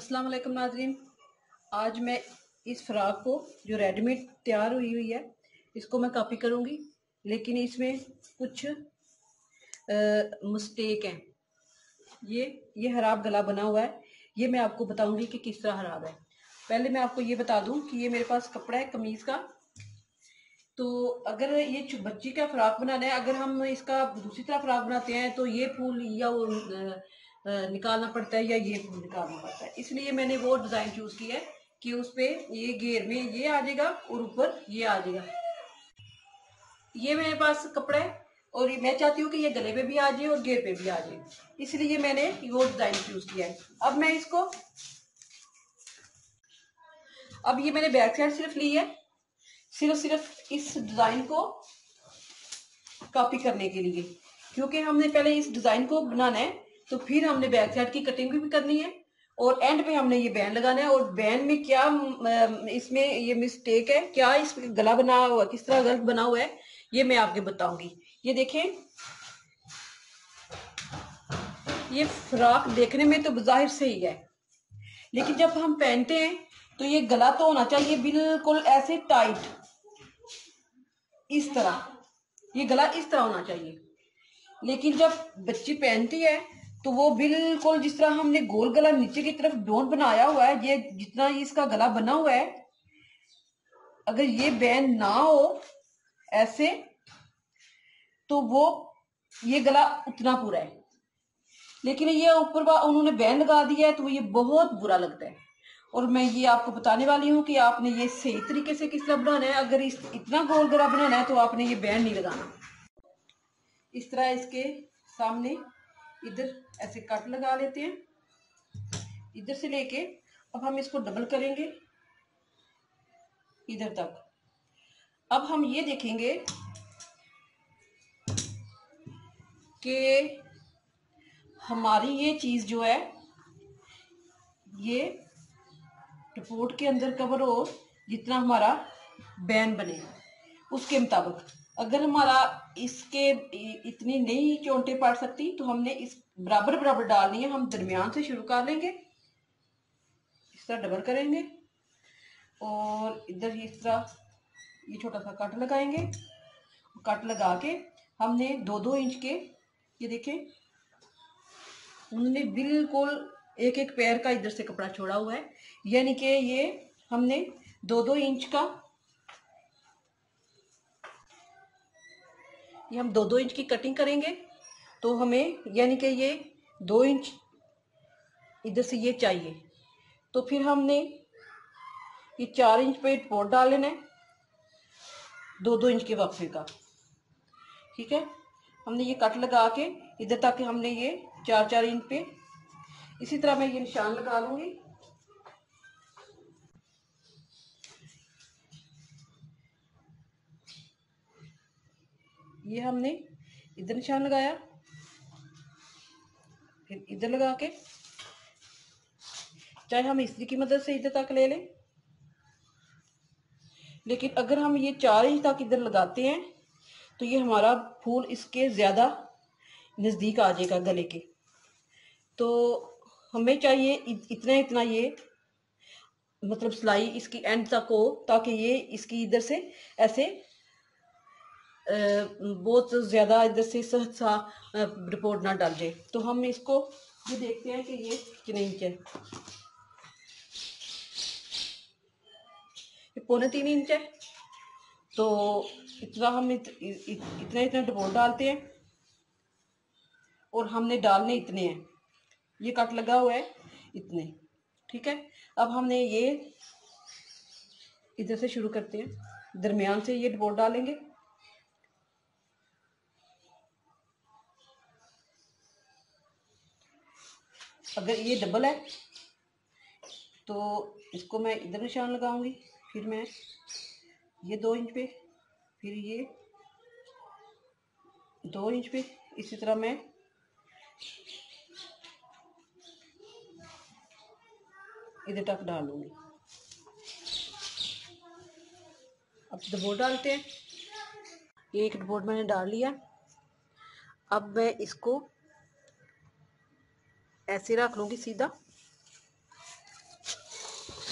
अस्सलाम वालेकुम नाज़रीन, आज मैं इस फ्रॉक को जो रेडीमेड तैयार हुई है इसको मैं कॉपी करूँगी, लेकिन इसमें कुछ मिस्टेक हैं। ये हराब गला बना हुआ है, ये मैं आपको बताऊँगी कि किस तरह हराब है। पहले मैं आपको ये बता दूँ कि ये मेरे पास कपड़ा है कमीज़ का, तो अगर ये बच्ची का फ्रॉक बनाना है, अगर हम इसका दूसरी तरह फ्रॉक बनाते हैं तो ये फूल या वो निकालना पड़ता है या ये फूल निकालना पड़ता है। इसलिए मैंने वो डिज़ाइन चूज़ किया है कि उस पर ये घेर में ये आ जाएगा और ऊपर ये आ जाएगा। ये मेरे पास कपड़ा है और मैं चाहती हूँ कि ये गले पे भी आ जाए और घेर पे भी आ जाए, इसलिए मैंने वो डिज़ाइन चूज़ किया है। अब ये मैंने बैक साइड सिर्फ ली है, सिर्फ इस डिज़ाइन को कॉपी करने के लिए, क्योंकि हमने पहले इस डिज़ाइन को बनाना है तो फिर हमने बैक साइड की कटिंग भी करनी है और एंड पे हमने ये बैंड लगाना है। और बैंड में क्या इसमें ये मिस्टेक है, क्या इस गला बना हुआ, किस तरह गलत बना हुआ है, ये मैं आपको बताऊंगी। ये देखें, ये फ्रॉक देखने में तो बाहिर से ही है, लेकिन जब हम पहनते हैं तो ये गला तो होना चाहिए बिल्कुल ऐसे टाइट, इस तरह ये गला इस तरह होना चाहिए। लेकिन जब बच्ची पहनती है तो वो बिल्कुल जिस तरह हमने गोल गला नीचे की तरफ डोंट बनाया हुआ है, ये जितना इसका गला बना हुआ है, अगर ये बैंड ना हो ऐसे तो वो ये गला उतना पूरा है। लेकिन ये ऊपर उन्होंने बैंड लगा दिया है तो ये बहुत बुरा लगता है। और मैं ये आपको बताने वाली हूँ कि आपने ये सही तरीके से किस तरह बनाना है। अगर इतना गोल गला बनाना है तो आपने ये बैंड नहीं लगाना, इस तरह इसके सामने इधर ऐसे कट लगा लेते हैं इधर से लेके। अब हम इसको डबल करेंगे इधर तक। अब हम ये देखेंगे कि हमारी ये चीज़ जो है ये रिपोर्ट के अंदर कवर हो, जितना हमारा बैन बने उसके मुताबिक। अगर हमारा इसके इतनी नहीं चोंटे पड़ सकती तो हमने इस बराबर बराबर डालनी है। हम दरमियान से शुरू कर लेंगे, इस तरह डबल करेंगे और इधर ही इस तरह ये छोटा सा कट लगाएंगे। कट लगा के हमने 2-2 इंच के, ये देखें उन्होंने बिल्कुल एक पैर का इधर से कपड़ा छोड़ा हुआ है, यानी कि ये हमने 2-2 इंच का, ये हम 2-2 इंच की कटिंग करेंगे तो हमें यानी कि ये 2 इंच इधर से ये चाहिए। तो फिर हमने ये 4 इंच पे रिपोर्ट डाल लेना है 2-2 इंच के वक्फे का। ठीक है, हमने ये कट लगा के इधर तक हमने ये 4-4 इंच पे इसी तरह मैं ये निशान लगा लूँगी। ये हमने इधर निशान लगाया, फिर इधर लगा के, चाहे हम इस्त्री की मदद से इधर तक ले लें, लेकिन अगर हम ये 4 इंच तक इधर लगाते हैं तो ये हमारा फूल इसके ज़्यादा नज़दीक आ जाएगा गले के। तो हमें चाहिए इतना ये मतलब सिलाई इसकी एंड तक हो, ताकि ये इसकी इधर से ऐसे बहुत ज़्यादा इधर से सहसा रिपोर्ट ना डाल जाए। तो हम इसको ये देखते हैं कि ये कितने इंच है, ये 2.25 इंच है। तो इतना हम इतना रिपोर्ट डालते हैं और हमने डालने इतने हैं, ये कट लगा हुआ है इतने। ठीक है, अब हमने ये इधर से शुरू करते हैं, दरमियान से ये रिपोर्ट डालेंगे। अगर ये डबल है तो इसको मैं इधर निशान लगाऊंगी, फिर मैं ये 2 इंच पे, फिर ये 2 इंच पे, इसी तरह मैं इधर तक डालूंगी। अब डबोर डालते हैं, ये एक डबोर मैंने डाल लिया। अब मैं इसको ऐसे रख लूँगी सीधा,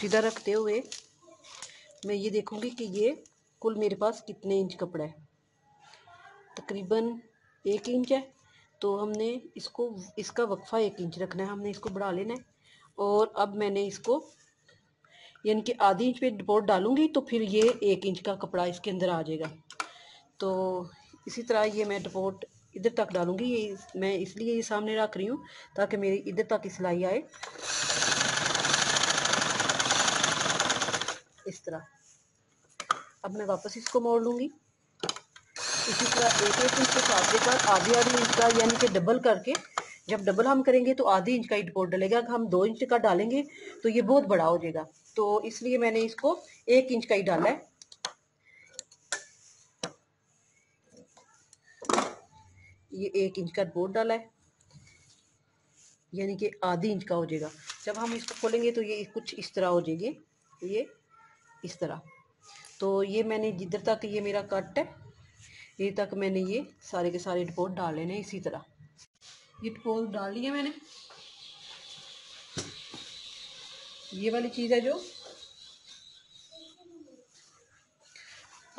सीधा रखते हुए मैं ये देखूंगी कि ये कुल मेरे पास कितने इंच कपड़ा है। तकरीबन 1 इंच है, तो हमने इसको, इसका वक्फा 1 इंच रखना है। हमने इसको बढ़ा लेना है और अब मैंने इसको यानी कि आधी इंच पे डिपोर्ट डालूंगी तो फिर ये 1 इंच का कपड़ा इसके अंदर आ जाएगा। तो इसी तरह ये मैं डिपोर्ट इधर तक डालूंगी। ये मैं इसलिए ये सामने रख रही हूँ ताकि मेरी इधर तक सिलाई आए, इस तरह। अब मैं वापस इसको मोड़ लूँगी। इसी तरह 1 इंच के साथ साथ आधी इंच का यानी कि डबल करके, जब डबल हम करेंगे तो आधी इंच का ही डिपोर्ट डलेगा। अगर हम 2 इंच का डालेंगे तो ये बहुत बड़ा हो जाएगा, तो इसलिए मैंने इसको 1 इंच का ही डाला है। ये 1 इंच का डिपोर्ट डाला है यानी कि आधी इंच का हो जाएगा। जब हम इसको खोलेंगे तो ये कुछ इस तरह हो जाएगी, ये इस तरह। तो ये मैंने जिधर तक ये मेरा कट है ये तक मैंने ये सारे के सारे डिपोर्ट डाल लेने। इसी तरह ये डिपोर्ट डाल लिए मैंने। ये वाली चीज़ है जो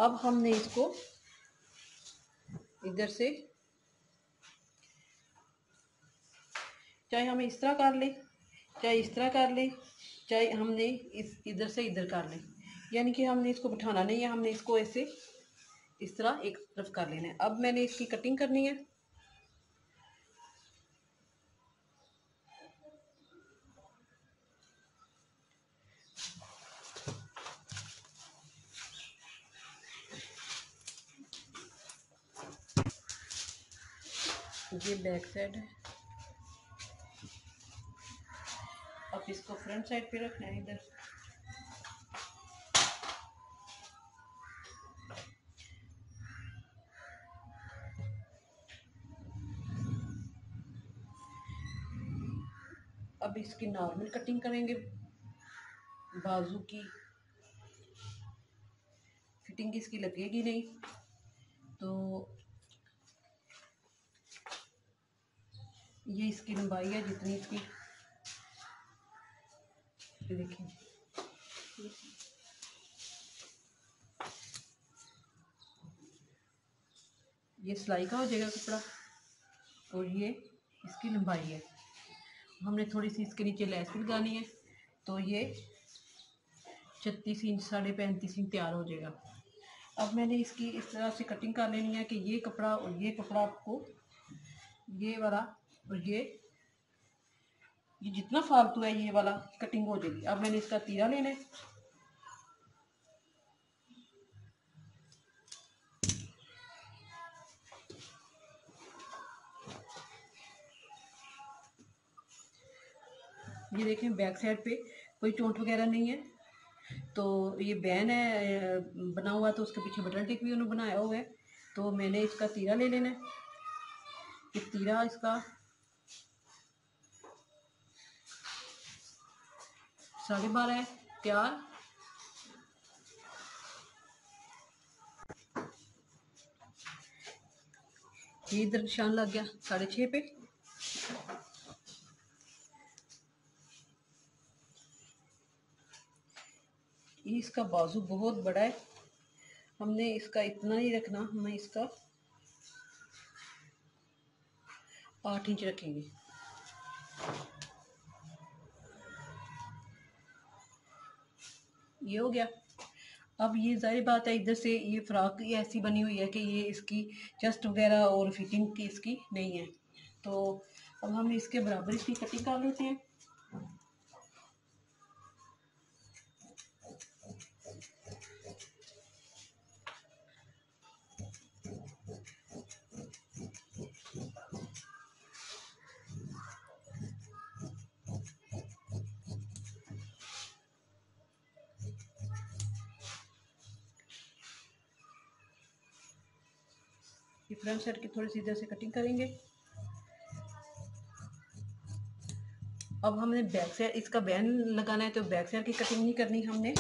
अब हमने इसको इधर से, चाहे हमें इस तरह कर ले, चाहे इस तरह कर ले, चाहे हमने इस इधर से इधर कर ले, यानी कि हमने इसको बिठाना नहीं है, हमने इसको ऐसे इस तरह एक तरफ कर लेना है। अब मैंने इसकी कटिंग करनी है। ये बैक साइड है। अब इसको फ्रंट साइड पे रखना है। इधर अब इसकी नॉर्मल कटिंग करेंगे, बाजू की फिटिंग इसकी लगेगी नहीं। तो ये इसकी लंबाई है जितनी इसकी, ये देखिए ये सिलाई का हो जाएगा कपड़ा और ये इसकी लंबाई है। हमने थोड़ी सी इसके नीचे लेस भी लगानी है, तो ये 36 इंच 35.5 इंच तैयार हो जाएगा। अब मैंने इसकी इस तरह से कटिंग कर लेनी है कि ये कपड़ा और ये कपड़ा, आपको ये वाला और ये जितना फालतू है ये वाला कटिंग हो जाएगी। अब मैंने इसका तीरा लेना है। ये देखें बैक साइड पे कोई चोट वगैरह नहीं है। तो ये बैन है बना हुआ, तो उसके पीछे बटन टिक भी उन्होंने बनाया हुआ है। तो मैंने इसका तीरा ले लेना है। ये तीरा इसका साढ़े 12 है तैयार। ये इधर निशान लग गया 6.5 पे। इसका बाजू बहुत बड़ा है, हमने इसका इतना नहीं रखना, हमें इसका 8 इंच रखेंगे। ये हो गया। अब ये जाहिर बात है इधर से ये फ्रॉक ऐसी बनी हुई है कि ये इसकी चेस्ट वगैरह और फिटिंग की इसकी नहीं है। तो अब हम इसके बराबर इसकी कटिंग कर लेते हैं। फ्रंट साइड की थोड़ी सी इधर से कटिंग करेंगे। अब हमने बैक साइड इसका बैन लगाना है, तो बैक साइड की कटिंग नहीं करनी हमने।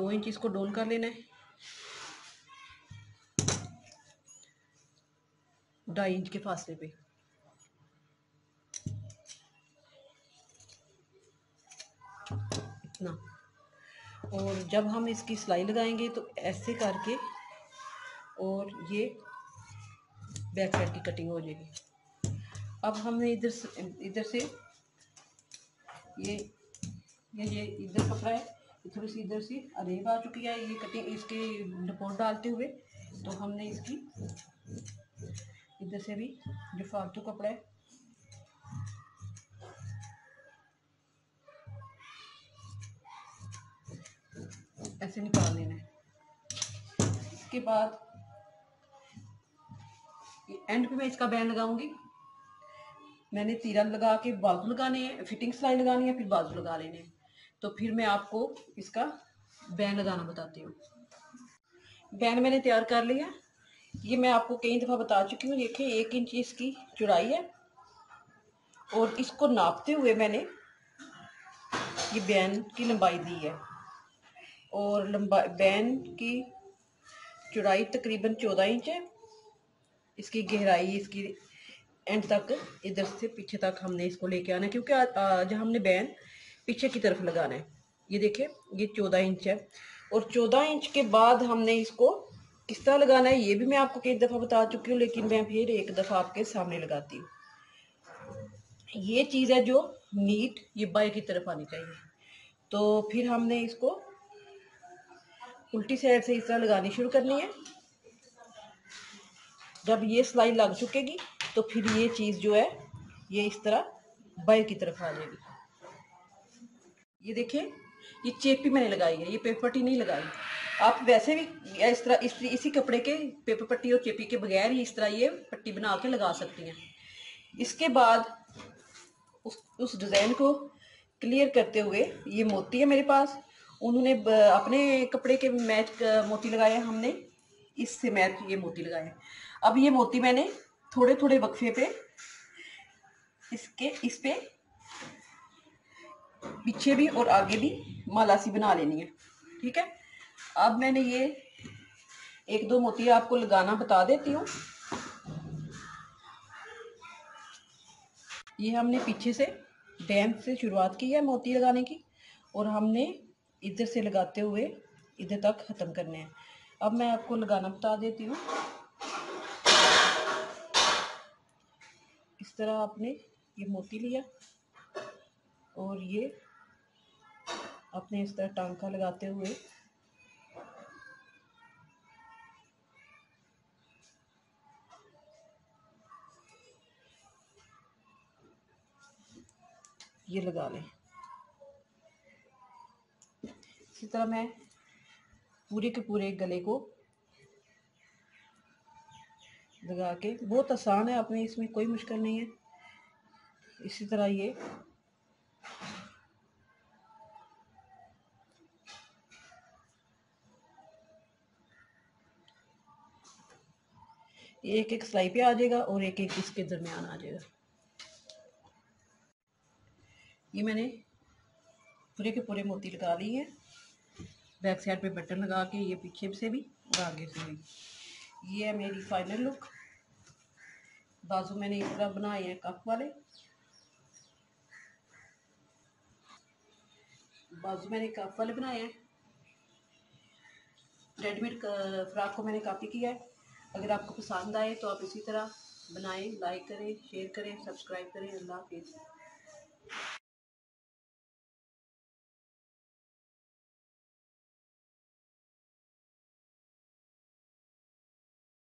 दो इंच इसको डोल कर लेना है, 2.5 इंच के फासले पे। कसना। और जब हम इसकी सिलाई लगाएंगे तो ऐसे करके और ये बैक साइड की कटिंग हो जाएगी। अब हमने इधर से ये इधर कपड़ा है, थोड़ी सी इधर से अरेब आ चुकी है। ये कटिंग इसके डपोर डालते हुए तो हमने इसकी इधर से भी जो फालतू कपड़ा है ऐसे निकाल लेना है। इसके बाद एंड पे मैं इसका बैंड लगाऊंगी। मैंने तीरा लगा के बाजू लगाने हैं, फिटिंग सिलाई लगानी है, फिर बाजू लगा लेने हैं। तो फिर मैं आपको इसका बैंड लगाना बताती हूँ। बैंड मैंने तैयार कर लिया। ये मैं आपको कई दफ़ा बता चुकी हूँ। देखिए 1 इंच इसकी चौड़ाई है और इसको नापते हुए मैंने ये बैंड की लंबाई दी है। और लंबाई बैंड की चौड़ाई तकरीबन 14 इंच है। इसकी गहराई इसकी एंड तक इधर से पीछे तक हमने इसको लेके आना है, क्योंकि जहाँ हमने बैंड पीछे की तरफ लगाना है। ये देखिए ये 14 इंच है। और 14 इंच के बाद हमने इसको किस तरह लगाना है ये भी मैं आपको कई दफ़ा बता चुकी हूँ, लेकिन मैं फिर एक दफ़ा आपके सामने लगाती हूँ। ये चीज़ है जो नीट ये बाई की तरफ आनी चाहिए। तो फिर हमने इसको उल्टी साइड से इस तरह लगानी शुरू करनी है। जब ये सिलाई लग चुकेगी तो फिर ये चीज़ जो है ये इस तरह बाहर की तरफ आ जाएगी। ये देखिए ये चेपी मैंने लगाई है, ये पेपर पट्टी नहीं लगाई। आप वैसे भी इस तरह इसी कपड़े के पेपर पट्टी और चेपी के बगैर ही इस तरह ये पट्टी बना के लगा सकती हैं। इसके बाद उस डिज़ाइन को क्लियर करते हुए ये मोती है मेरे पास, उन्होंने अपने कपड़े के मैच मोती लगाए, हमने इससे मैच ये मोती लगाए। अब ये मोती मैंने थोड़े थोड़े वक्फे पे इस पे पीछे भी और आगे भी माला सी बना लेनी है। ठीक है, अब मैंने ये 1-2 मोती आपको लगाना बता देती हूँ। ये हमने पीछे से डैम से शुरुआत की है मोती लगाने की, और हमने इधर से लगाते हुए इधर तक ख़त्म करने हैं। अब मैं आपको लगाना बता देती हूँ। इस तरह आपने ये मोती लिया और ये आपने इस तरह टांका लगाते हुए ये लगा लें। इसी तरह मैं पूरे के पूरे गले को लगा के, बहुत आसान है, आपने इसमें कोई मुश्किल नहीं है। इसी तरह ये एक सिलाई पे आ जाएगा और एक इसके दरमियान आ जाएगा। ये मैंने पूरे के पूरे मोती लगा लिए हैं। बैक साइड पे बटन लगा के ये पीछे से भी और आगे से भी। ये है मेरी फाइनल लुक। बाजू मैंने इस तरह बनाए हैं कफ वाले, बाजू मैंने कफ वाले बनाए हैं। रेडीमेड फ्राक को मैंने कॉपी किया है। अगर आपको पसंद आए तो आप इसी तरह बनाएं, लाइक करें, शेयर करें, सब्सक्राइब करें। अल्लाह हाफिज़।